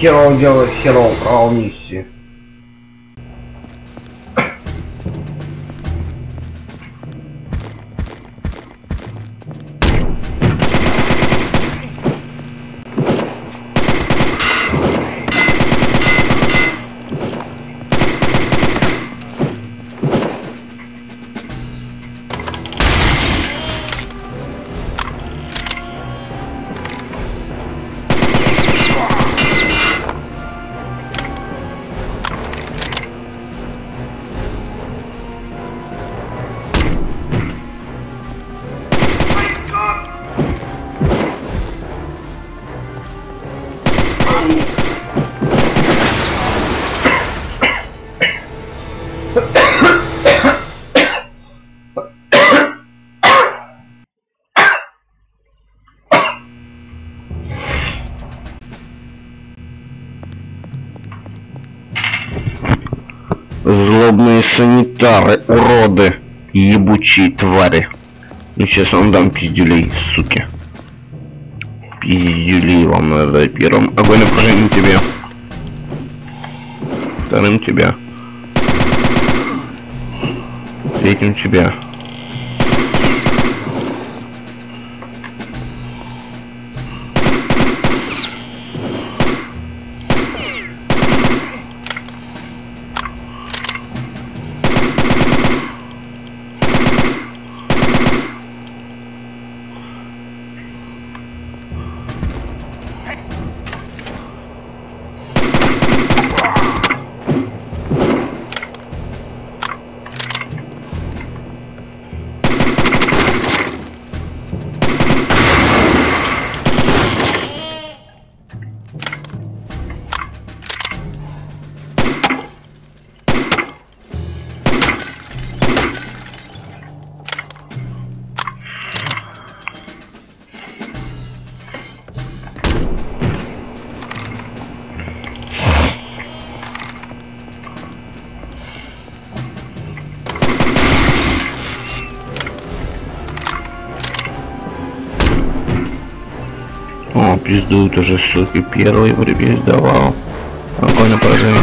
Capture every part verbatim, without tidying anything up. херово дело, херово провал миссии. Злобные санитары, уроды, ебучие твари. Ну сейчас вам дам пиздюлей, суки. Пиздюлей вам надо первым. Огонь окружение тебе. Вторым тебя. Третьим тебя. Пиздуют уже, суки, первый в ребе сдавал. Огонь на поражение.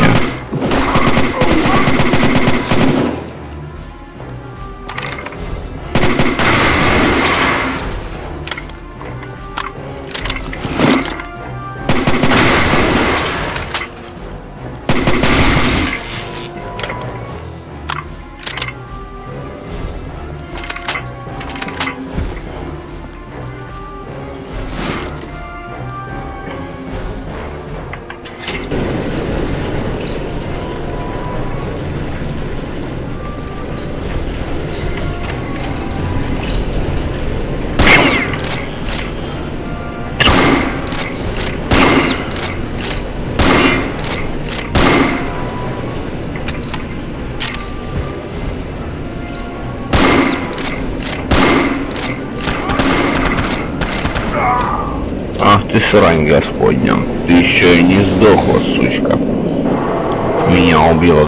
Срань господня, ты еще и не сдохла, сучка. Меня убила.